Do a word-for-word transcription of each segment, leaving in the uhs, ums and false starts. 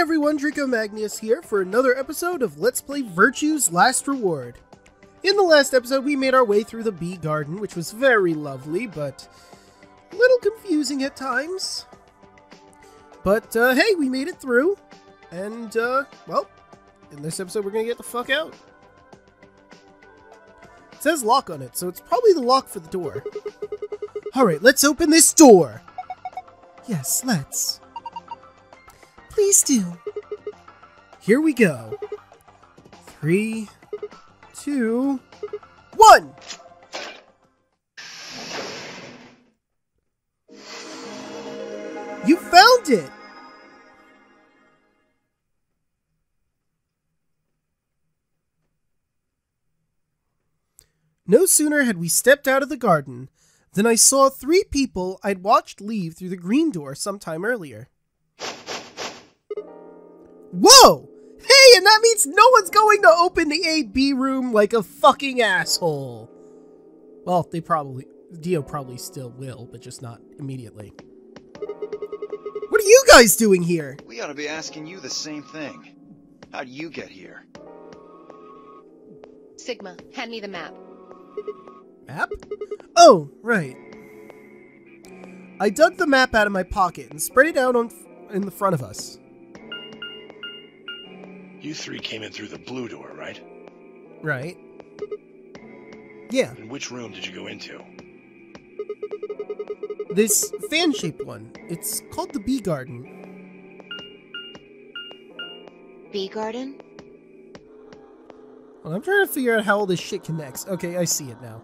everyone, Draco Magnius here for another episode of Let's Play Virtue's Last Reward. In the last episode, we made our way through the bee garden, which was very lovely, but a little confusing at times. But, uh, hey, we made it through, and, uh, well, in this episode, we're gonna get the fuck out. It says lock on it, so it's probably the lock for the door. Alright, let's open this door! Yes, let's. Please do. Here we go. Three, two, one! You found it! No sooner had we stepped out of the garden than I saw three people I'd watched leave through the green door sometime earlier. Whoa! Hey, and that means no one's going to open the A B room like a fucking asshole! Well, they probably... Dio probably still will, but just not immediately. What are you guys doing here? We ought to be asking you the same thing. How'd you get here? Sigma, hand me the map. Map? Oh, right. I dug the map out of my pocket and spread it out on f in the front of us. You three came in through the blue door, right? Right. Yeah. And which room did you go into? This fan-shaped one. It's called the Bee Garden. Bee Garden? Well, I'm trying to figure out how all this shit connects. Okay, I see it now.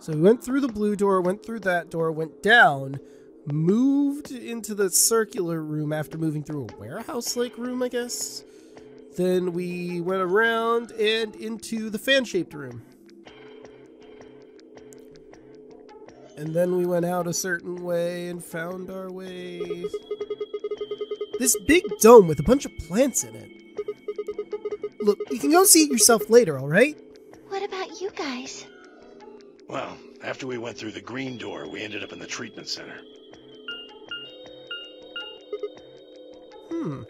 So we went through the blue door, went through that door, went down, moved into the circular room after moving through a warehouse-like room, I guess? Then we went around and into the fan-shaped room. And then we went out a certain way and found our way... This big dome with a bunch of plants in it. Look, you can go see it yourself later, alright? What about you guys? Well, after we went through the green door, we ended up in the treatment center. Hmm.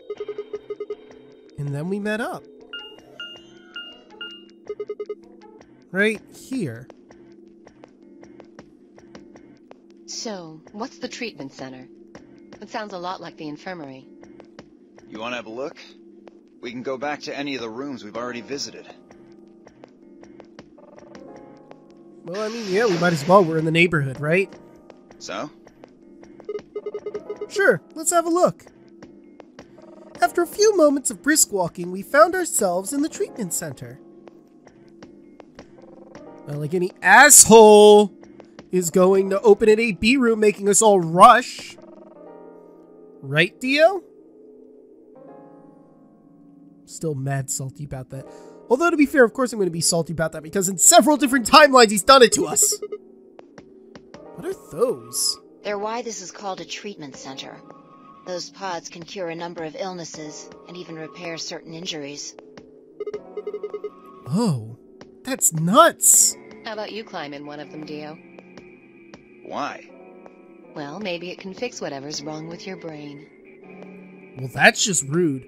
And then we met up. Right here. So, what's the treatment center? It sounds a lot like the infirmary. You want to have a look? We can go back to any of the rooms we've already visited. Well, I mean, yeah, we might as well. We're in the neighborhood, right? So? Sure, let's have a look. After a few moments of brisk walking, we found ourselves in the treatment center. Well, like any asshole is going to open an A B room, making us all rush. Right, Dio? Still mad salty about that. Although, to be fair, of course I'm going to be salty about that, because in several different timelines he's done it to us. What are those? They're why this is called a treatment center. Those pods can cure a number of illnesses, and even repair certain injuries. Oh, that's nuts! How about you climb in one of them, Dio? Why? Well, maybe it can fix whatever's wrong with your brain. Well, that's just rude.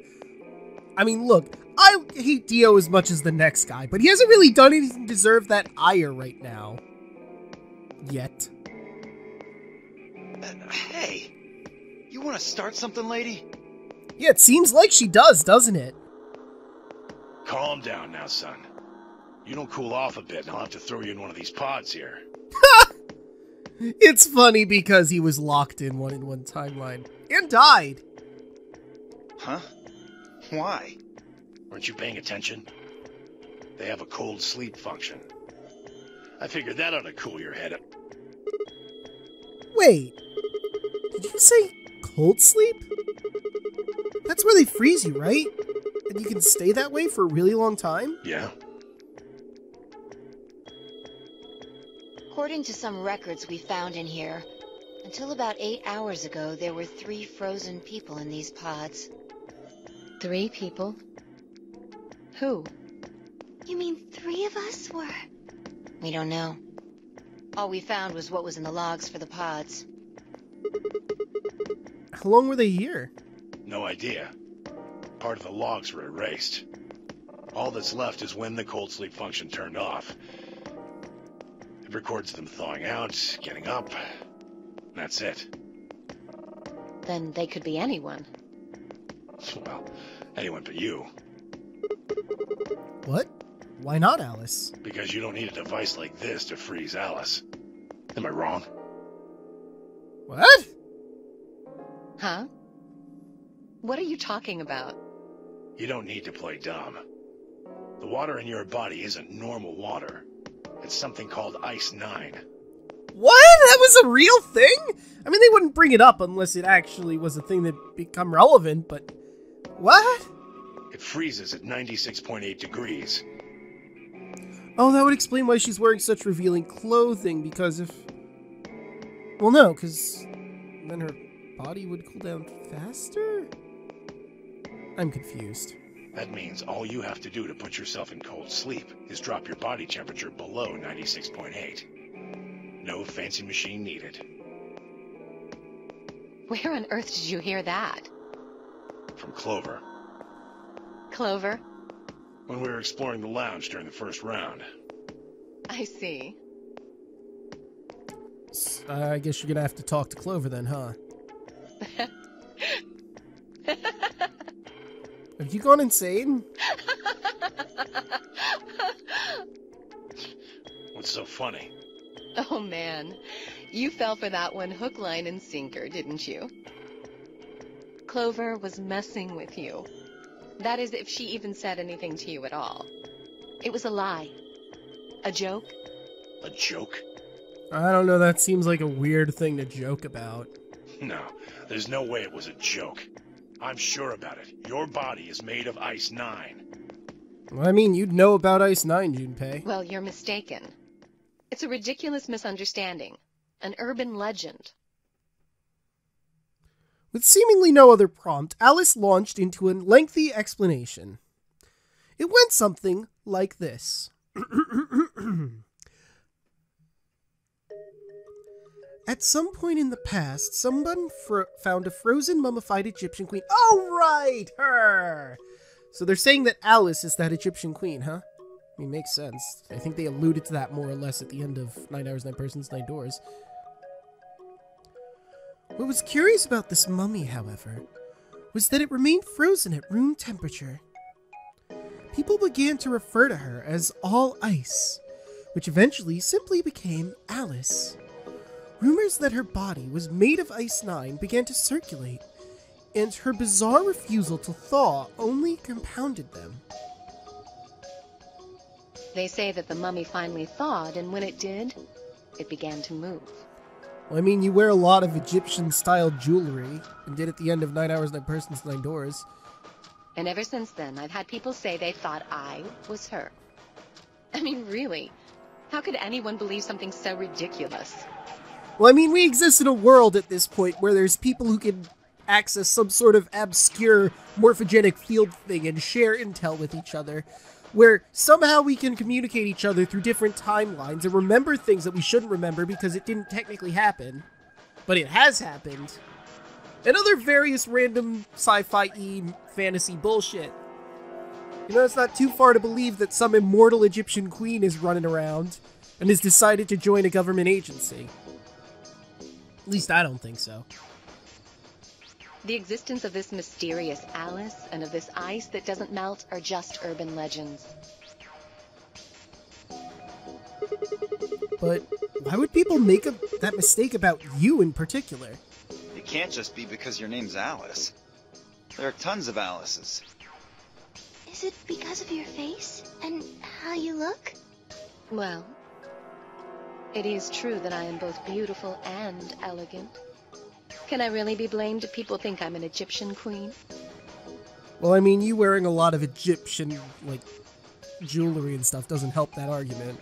I mean, look, I hate Dio as much as the next guy, but he hasn't really done anything to deserve that ire right now. Yet. Uh, hey! You want to start something, lady? Yeah, it seems like she does, doesn't it? Calm down now, son. You don't cool off a bit, and I'll have to throw you in one of these pods here. It's funny because he was locked in one in one timeline. And died. Huh? Why? Weren't you paying attention? They have a cold sleep function. I figured that ought to cool your head up. Wait. Did you say... cold sleep? That's where they freeze you, right? And you can stay that way for a really long time? Yeah. According to some records we found in here, until about eight hours ago, there were three frozen people in these pods. Three people? Who? You mean three of us were? We don't know. All we found was what was in the logs for the pods. How long were they here? No idea. part of the logs were erased. All that's left is when the cold sleep function turned off. It records them thawing out, getting up. That's it. Then they could be anyone. Well, anyone but you. What? Why not Alice? Because you don't need a device like this to freeze Alice. Am I wrong? What? Huh? What are you talking about? You don't need to play dumb. The water in your body isn't normal water. It's something called Ice Nine. What? That was a real thing? I mean, they wouldn't bring it up unless it actually was a thing that become relevant, but... What? It freezes at ninety-six point eight degrees. Oh, that would explain why she's wearing such revealing clothing, because if... Well, no, because then her body would cool down faster? I'm confused. That means all you have to do to put yourself in cold sleep is drop your body temperature below ninety-six point eight. No fancy machine needed. Where on earth did you hear that? From Clover. Clover? When we were exploring the lounge during the first round. I see. Uh, I guess you're gonna have to talk to Clover then, huh? Have you gone insane? What's so funny? Oh man, you fell for that one hook, line, and sinker, didn't you? Clover was messing with you. That is, if she even said anything to you at all. It was a lie. A joke? A joke? I don't know, that seems like a weird thing to joke about. No, there's no way it was a joke. I'm sure about it. Your body is made of Ice Nine. Well, I mean, you'd know about Ice Nine, Junpei. Well, you're mistaken. It's a ridiculous misunderstanding. An urban legend. With seemingly no other prompt, Alice launched into a lengthy explanation. It went something like this. At some point in the past, someone fro found a frozen, mummified Egyptian queen. Oh, right! Her! So they're saying that Alice is that Egyptian queen, huh? I mean, makes sense. I think they alluded to that more or less at the end of Nine Hours, Nine Persons, Nine Doors. What was curious about this mummy, however, was that it remained frozen at room temperature. People began to refer to her as All Ice, which eventually simply became Alice. Rumors that her body was made of Ice Nine began to circulate, and her bizarre refusal to thaw only compounded them. They say that the mummy finally thawed, and when it did, it began to move. Well, I mean, you wear a lot of Egyptian-style jewelry, and did at the end of Nine Hours, Nine Persons, Nine Doors. And ever since then, I've had people say they thought I was her. I mean, really, how could anyone believe something so ridiculous? Well, I mean, we exist in a world at this point where there's people who can access some sort of obscure morphogenic field thing and share intel with each other, where somehow we can communicate each other through different timelines and remember things that we shouldn't remember because it didn't technically happen, but it has happened, and other various random sci-fi-y fantasy bullshit. You know, it's not too far to believe that some immortal Egyptian queen is running around and has decided to join a government agency. At least I don't think so. The existence of this mysterious Alice and of this ice that doesn't melt are just urban legends. But why would people make a, that mistake about you in particular? It can't just be because your name's Alice. There are tons of Alices. Is it because of your face and how you look? Well... It is true that I am both beautiful and elegant. Can I really be blamed if people think I'm an Egyptian queen? Well, I mean, you wearing a lot of Egyptian, like, jewelry and stuff doesn't help that argument.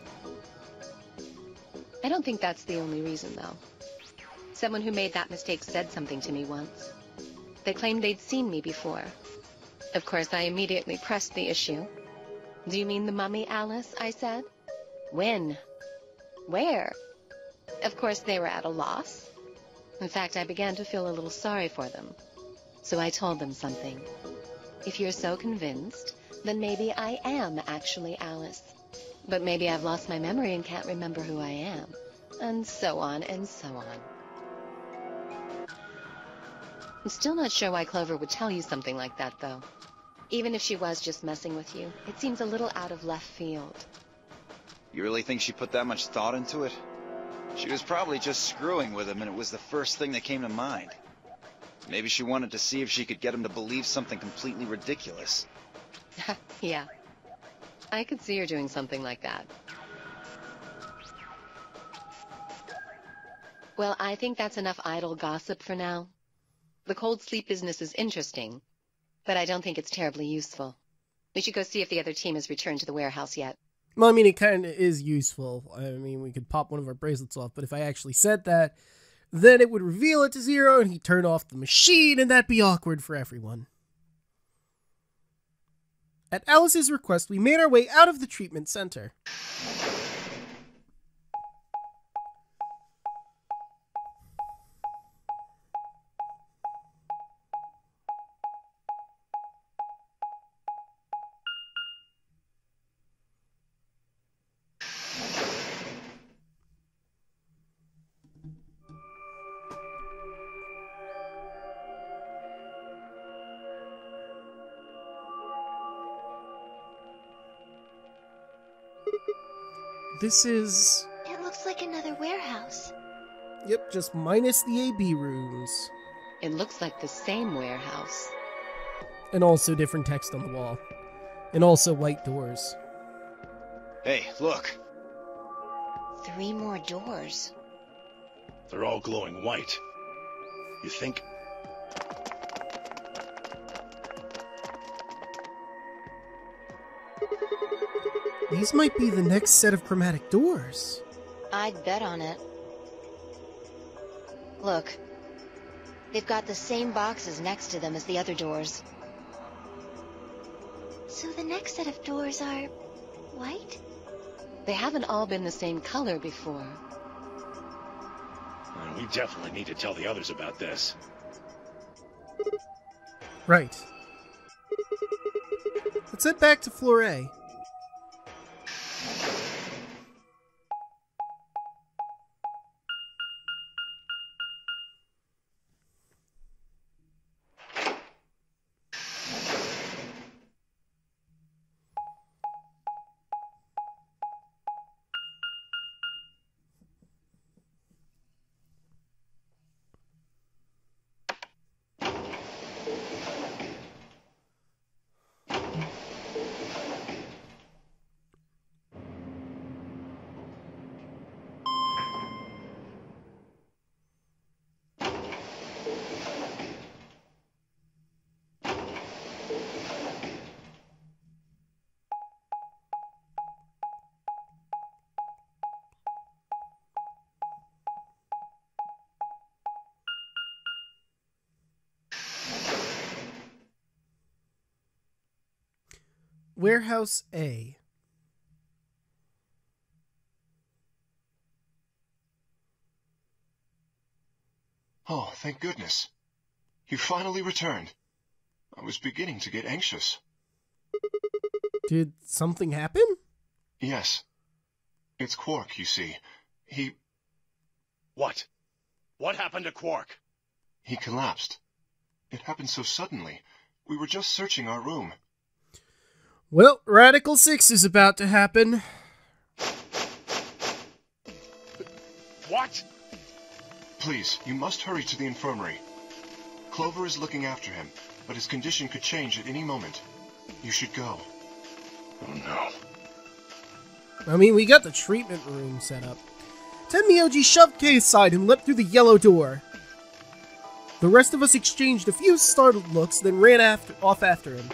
I don't think that's the only reason, though. Someone who made that mistake said something to me once. They claimed they'd seen me before. Of course, I immediately pressed the issue. Do you mean the mummy, Alice? I said. When? Where? Of course, they were at a loss. In fact, I began to feel a little sorry for them. So I told them something. If you're so convinced, then maybe I am actually Alice. But maybe I've lost my memory and can't remember who I am. And so on and so on. I'm still not sure why Clover would tell you something like that, though. Even if she was just messing with you, it seems a little out of left field. You really think she put that much thought into it? She was probably just screwing with him, and it was the first thing that came to mind. Maybe she wanted to see if she could get him to believe something completely ridiculous. Yeah. I could see her doing something like that. Well, I think that's enough idle gossip for now. The cold sleep business is interesting, but I don't think it's terribly useful. We should go see if the other team has returned to the warehouse yet. Well, I mean, it kind of is useful. I mean, we could pop one of our bracelets off, but if I actually said that, then it would reveal it to zero, and he'd turn off the machine, and that'd be awkward for everyone. At Alice's request, we made our way out of the treatment center. This is... It looks like another warehouse. Yep, just minus the A B rooms. It looks like the same warehouse. And also different text on the wall. And also white doors. Hey, look. Three more doors. They're all glowing white. You think... These might be the next set of chromatic doors. I'd bet on it. Look, they've got the same boxes next to them as the other doors. So the next set of doors are white? They haven't all been the same color before. Well, we definitely need to tell the others about this. Right. Let's head back to floor A. Warehouse A. Oh, thank goodness. You finally returned. I was beginning to get anxious. Did something happen? Yes. It's Quark, you see. He... What? What happened to Quark? He collapsed. It happened so suddenly. We were just searching our room. Well, Radical Six is about to happen. What? Please, you must hurry to the infirmary. Clover is looking after him, but his condition could change at any moment. You should go. Oh no. I mean, we got the treatment room set up. Tenmyouji shoved Kay aside and leapt through the yellow door. The rest of us exchanged a few startled looks, then ran after, off after him.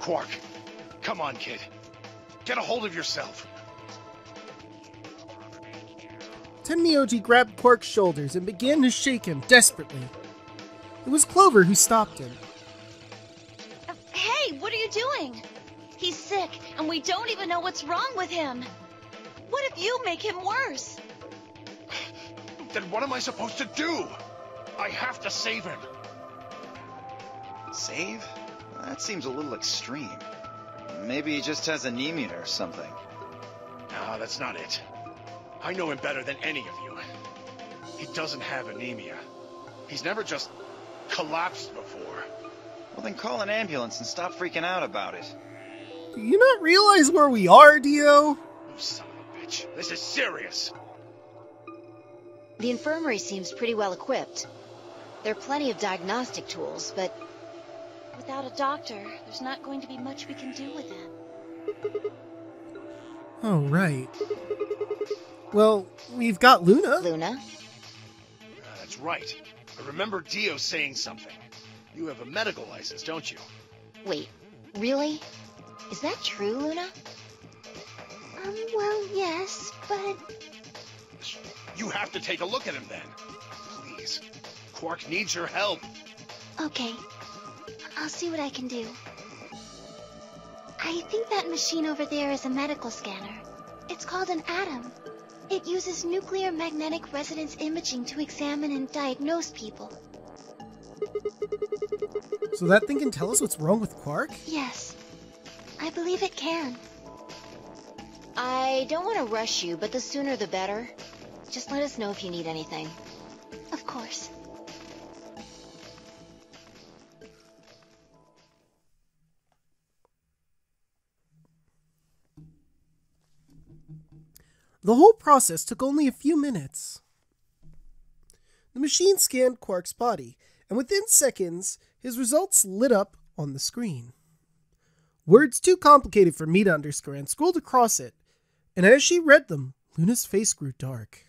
Quark, come on, kid. Get a hold of yourself. Tenmyouji grabbed Quark's shoulders and began to shake him desperately. It was Clover who stopped him. Uh, hey, what are you doing? He's sick, and we don't even know what's wrong with him. What if you make him worse? Then what am I supposed to do? I have to save him. Save? That seems a little extreme. Maybe he just has anemia or something. No, that's not it. I know him better than any of you. He doesn't have anemia. He's never just collapsed before. Well, then call an ambulance and stop freaking out about it. Do you not realize where we are, Dio? Oh, son of a bitch. This is serious. The infirmary seems pretty well equipped. There are plenty of diagnostic tools, but without a doctor, there's not going to be much we can do with him. Oh, right. Well, we've got Luna. Luna? Uh, that's right. I remember Dio saying something. You have a medical license, don't you? Wait, really? Is that true, Luna? Um, well, yes, but... You have to take a look at him, then. Please. Quark needs your help. Okay. I'll see what I can do. I think that machine over there is a medical scanner. It's called an atom. It uses nuclear magnetic resonance imaging to examine and diagnose people. So that thing can tell us what's wrong with Quark? Yes. I believe it can. I don't want to rush you, but the sooner the better. Just let us know if you need anything. Of course. The whole process took only a few minutes. The machine scanned Quark's body, and within seconds, his results lit up on the screen. Words too complicated for me to understand scrolled across it, and as she read them, Luna's face grew dark.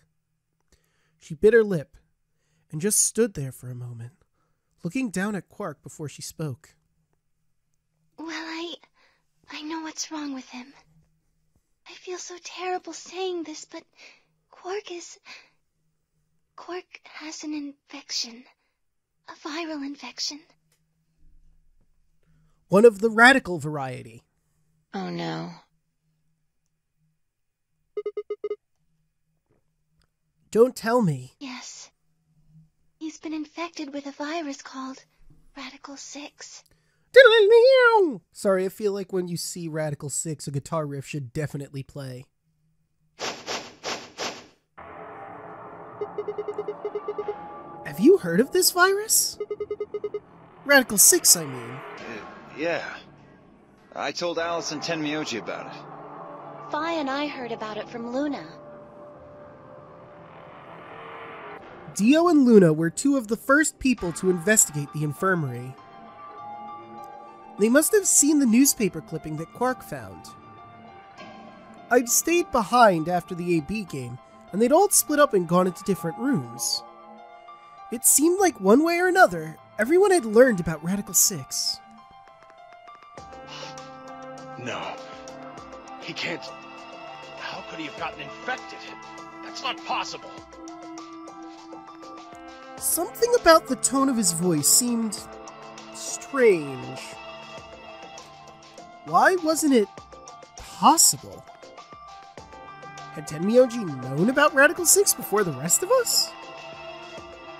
She bit her lip, and just stood there for a moment, looking down at Quark before she spoke. Well, I... I know what's wrong with him. I feel so terrible saying this, but Quark is... Quark has an infection. A viral infection. One of the radical variety. Oh no. Don't tell me. Yes. He's been infected with a virus called Radical Six. Sorry, I feel like when you see Radical Six, a guitar riff should definitely play. Have you heard of this virus? Radical Six, I mean. Uh, yeah. I told Alice and Tenmyouji about it. Phi and I heard about it from Luna. Dio and Luna were two of the first people to investigate the infirmary. They must have seen the newspaper clipping that Quark found. I'd stayed behind after the A B game, and they'd all split up and gone into different rooms. It seemed like one way or another, everyone had learned about Radical Six. No. He can't... How could he have gotten infected? That's not possible. Something about the tone of his voice seemed... strange. Why wasn't it possible? Had Tenmyouji known about Radical Six before the rest of us?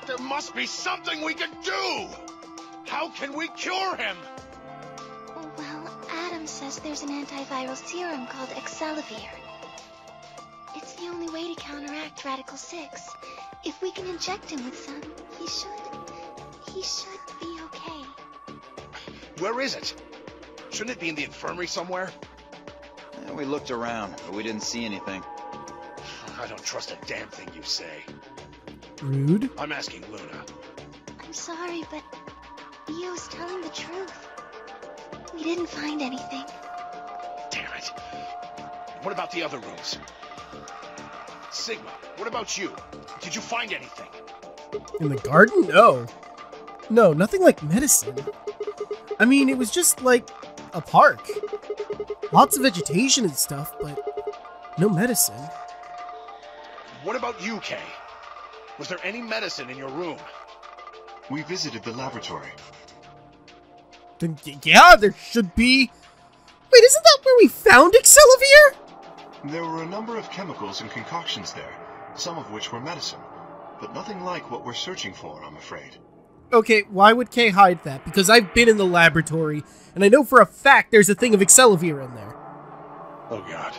There must be something we can do! How can we cure him? Well, Adam says there's an antiviral serum called Exelivir. It's the only way to counteract Radical Six. If we can inject him with some, he should... he should be okay. Where is it? Shouldn't it be in the infirmary somewhere? Yeah, we looked around, but we didn't see anything. I don't trust a damn thing you say. Rude. I'm asking Luna. I'm sorry, but Dio's telling the truth. We didn't find anything. Damn it. What about the other rooms? Sigma, what about you? Did you find anything? In the garden? No. No, nothing like medicine. I mean, it was just like a park. Lots of vegetation and stuff, but no medicine. What about you, Kay? Was there any medicine in your room? We visited the laboratory. Then, yeah, there should be. Wait, isn't that where we found Exelivir? There were a number of chemicals and concoctions there, some of which were medicine. but nothing like what we're searching for, I'm afraid. Okay, why would Kay hide that? Because I've been in the laboratory, and I know for a fact there's a thing of Exelivir in there. Oh, God.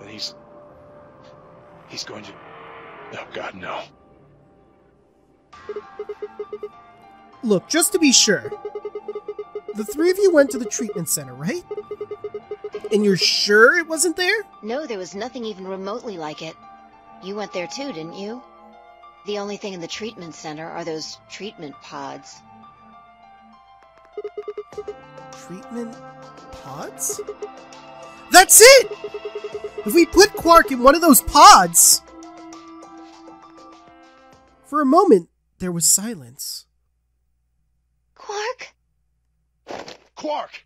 Then he's... He's going to... Oh, God, no. Look, just to be sure, the three of you went to the treatment center, right? And you're sure it wasn't there? No, there was nothing even remotely like it. You went there too, didn't you? The only thing in the treatment center are those treatment pods. Treatment pods? That's it! If we put Quark in one of those pods... For a moment, there was silence. Quark? Quark!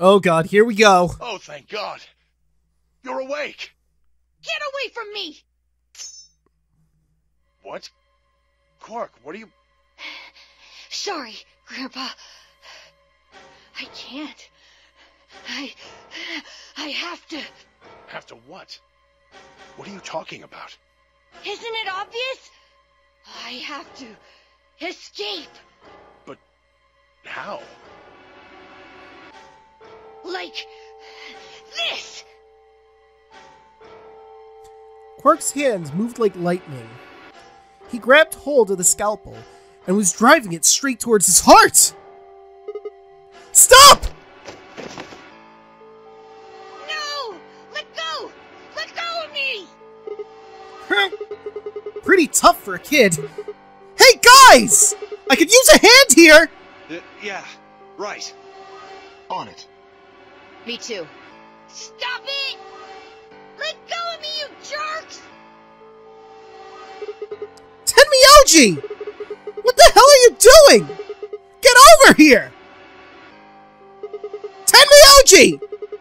Oh God, here we go. Oh, thank God. You're awake! Get away from me! What? Quark, what are you... Sorry, Grandpa. I can't. I... I have to... Have to what? What are you talking about? Isn't it obvious? I have to escape. But... how? Like... this! Quark's hands moved like lightning. He grabbed hold of the scalpel and was driving it straight towards his heart! Stop! No! Let go! Let go of me! Pretty tough for a kid. Hey guys! I could use a hand here! Uh, yeah, right. On it. Me too. Stop it! Let go of me, you jerks! Tenmyouji! What the hell are you doing? Get over here! Tenmyouji!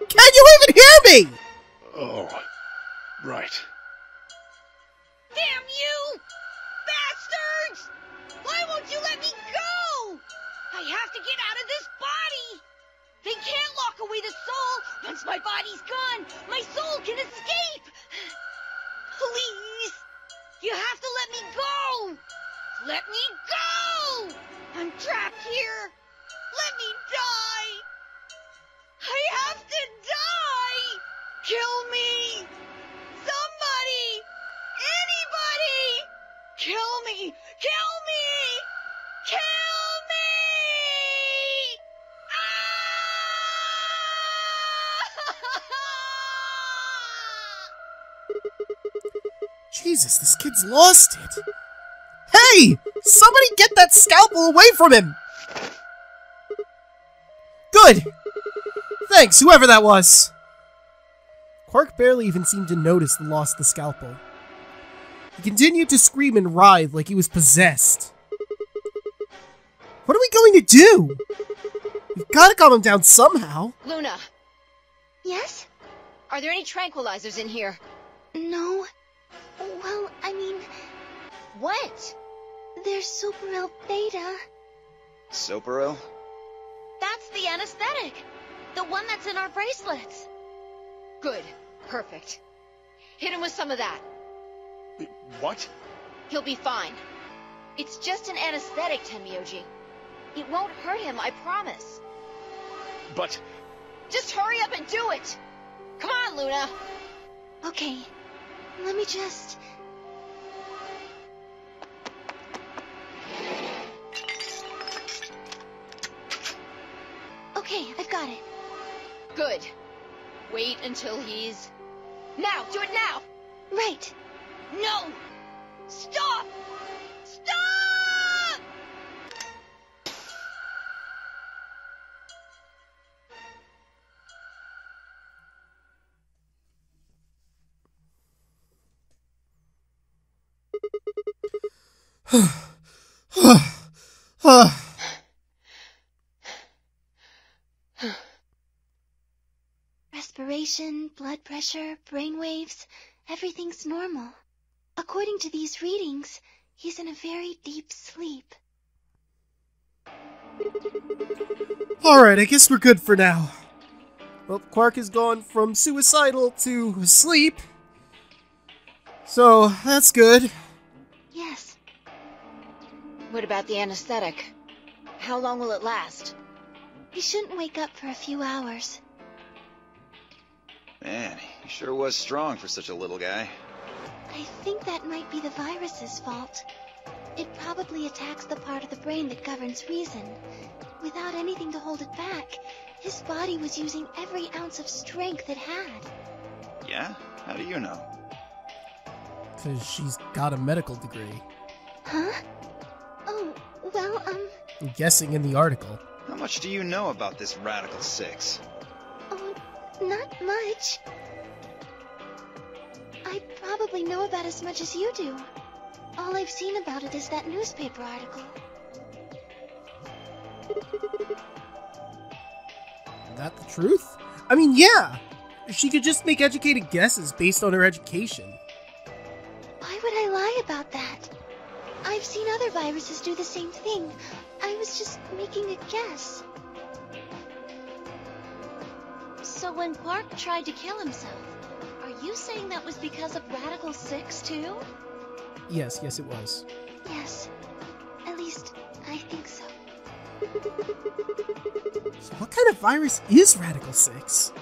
Can you even hear me? Oh, right. Damn you! Bastards! Why won't you let me go? I have to get out of this body! They can't lock away the soul! Once my body's gone, my soul can escape! Please! You have to let me go! Let me go! I'm trapped here! Let me die! I have to die! Kill me! Somebody! Anybody! Kill me! Kill me! Kill me! Jesus, this kid's lost it. Hey! Somebody get that scalpel away from him! Good! Thanks, whoever that was! Quark barely even seemed to notice the loss of the scalpel. He continued to scream and writhe like he was possessed. What are we going to do? We've got to calm him down somehow. Luna. Yes? Are there any tranquilizers in here? No. Well, I mean... What? There's Soporil Beta. Soporil? That's the anesthetic! The one that's in our bracelets! Good. Perfect. Hit him with some of that. What? He'll be fine. It's just an anesthetic, Tenmyouji. It won't hurt him, I promise. But... Just hurry up and do it! Come on, Luna! Okay. Let me just... Okay, I've got it. Good. Wait until he's... Now! Do it now! Right. No! Stop! Stop! Respiration, blood pressure, brain waves, everything's normal. According to these readings, he's in a very deep sleep. Alright, I guess we're good for now. Well, Quark has gone from suicidal to sleep. So, that's good. about the anesthetic. How long will it last? He shouldn't wake up for a few hours. Man, he sure was strong for such a little guy. I think that might be the virus's fault. It probably attacks the part of the brain that governs reason. Without anything to hold it back, his body was using every ounce of strength it had. Yeah? How do you know? Because she's got a medical degree. Huh? Oh, well, um... I'm guessing in the article. How much do you know about this Radical Six? Oh, not much. I probably know about as much as you do. All I've seen about it is that newspaper article. Is that the truth? I mean, yeah! She could just make educated guesses based on her education. Why would I lie about that? I've seen other viruses do the same thing. I was just making a guess. So when Quark tried to kill himself, are you saying that was because of Radical Six too? Yes, yes it was. Yes. At least, I think so. So what kind of virus is Radical Six?